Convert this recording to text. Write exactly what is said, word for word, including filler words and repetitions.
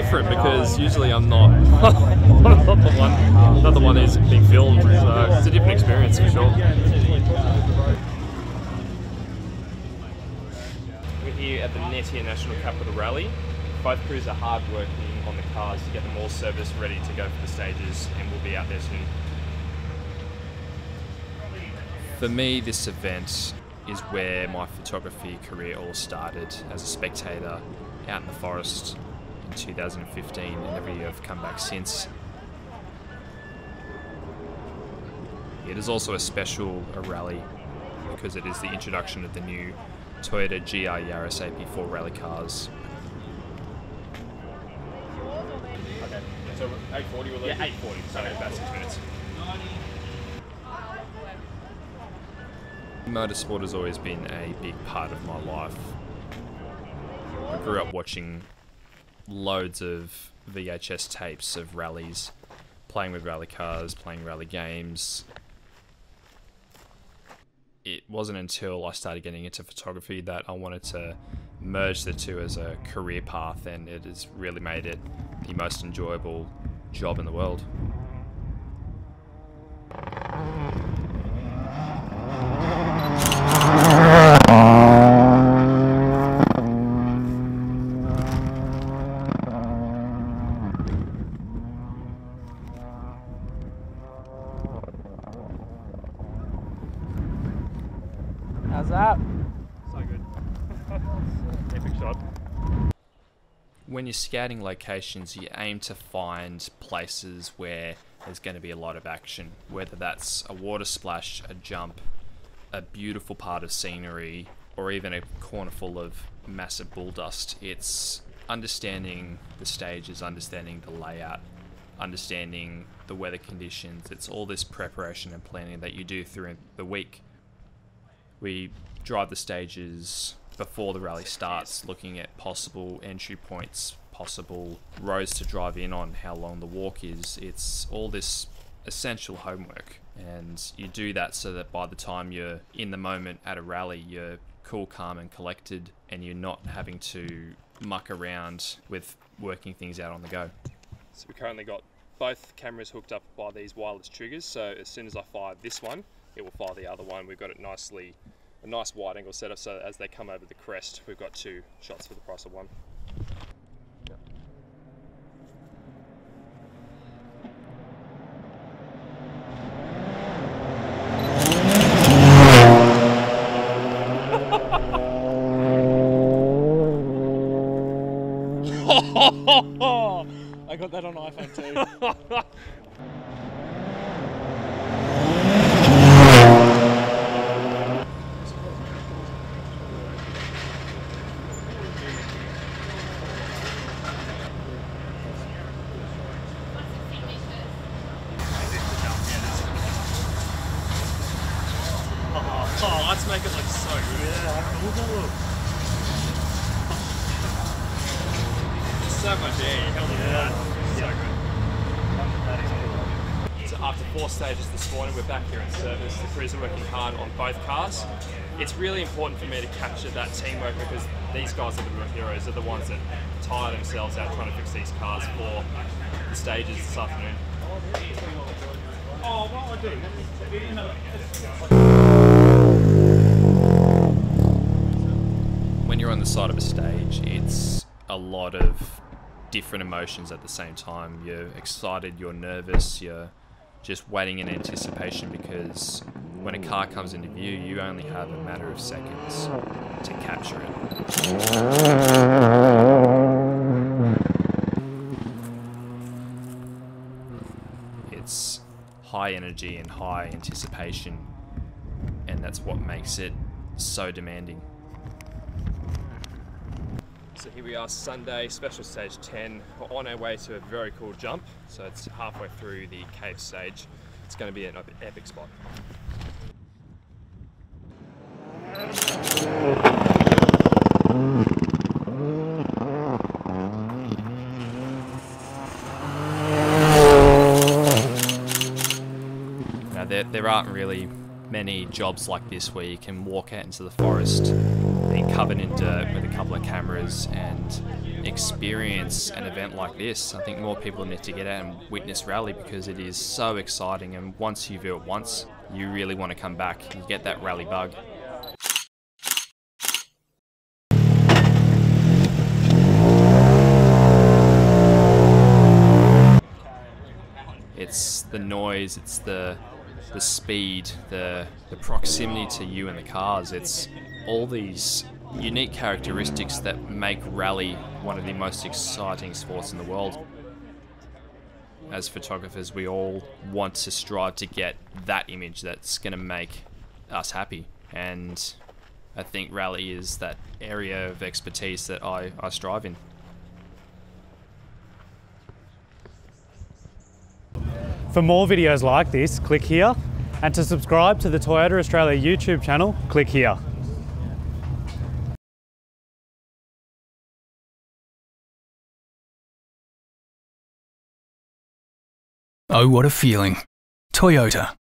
different because usually I'm not, not the one, not the one who's being filmed. So it's a different experience for sure. We're here at the N E T I A National Capital Rally. Both crews are hard working on the cars to get them all serviced, ready to go for the stages, and we'll be out there soon. For me, this event is where my photography career all started, as a spectator out in the forest in two thousand fifteen, and every year I've come back since. It is also a special a rally because it is the introduction of the new Toyota G R Yaris A P four rally cars. Okay, so eight forty we're leaving? Yeah, eight forty, so about six minutes. Motorsport has always been a big part of my life. I grew up watching loads of V H S tapes of rallies, playing with rally cars, playing rally games. It wasn't until I started getting into photography that I wanted to merge the two as a career path, and it has really made it the most enjoyable job in the world. How's that? So good. Epic shot. When you're scouting locations, you aim to find places where there's going to be a lot of action, whether that's a water splash, a jump, a beautiful part of scenery, or even a corner full of massive bull dust. It's understanding the stages, understanding the layout, understanding the weather conditions. It's all this preparation and planning that you do through the week. We drive the stages before the rally starts, looking at possible entry points, possible roads to drive in on, how long the walk is. It's all this essential homework, and you do that so that by the time you're in the moment at a rally, you're cool, calm and collected, and you're not having to muck around with working things out on the go. So we currently got both cameras hooked up by these wireless triggers, so as soon as I fire this one, it will fire the other one. We've got it nicely, a nice wide angle setup, so as they come over the crest, we've got two shots for the price of one. Yep. I got that on iPhone too. Oh, let's make it look so good. Yeah. So much air, hell yeah. So good. So after four stages this morning, we're back here in service. The crews are working hard on both cars. It's really important for me to capture that teamwork because these guys are the real heroes. They're the ones that tire themselves out trying to fix these cars for the stages this afternoon. Oh, what I do? You're on the side of a stage, it's a lot of different emotions at the same time. You're excited, you're nervous, you're just waiting in anticipation, because when a car comes into view, you only have a matter of seconds to capture it. It's high energy and high anticipation, and that's what makes it so demanding. So here we are, Sunday, special stage ten. We're on our way to a very cool jump. So it's halfway through the cave stage. It's going to be an epic spot. Now there, there aren't really many jobs like this where you can walk out into the forest, being covered in dirt with a couple of cameras and experience an event like this. I think more people need to get out and witness rally because it is so exciting, and once you view it once, you really want to come back and get that rally bug. It's the noise, it's the the speed, the, the proximity to you and the cars. It's all these unique characteristics that make rally one of the most exciting sports in the world. As photographers, we all want to strive to get that image that's going to make us happy. And I think rally is that area of expertise that I, I strive in. For more videos like this, click here. And to subscribe to the Toyota Australia YouTube channel, click here. Oh, what a feeling. Toyota.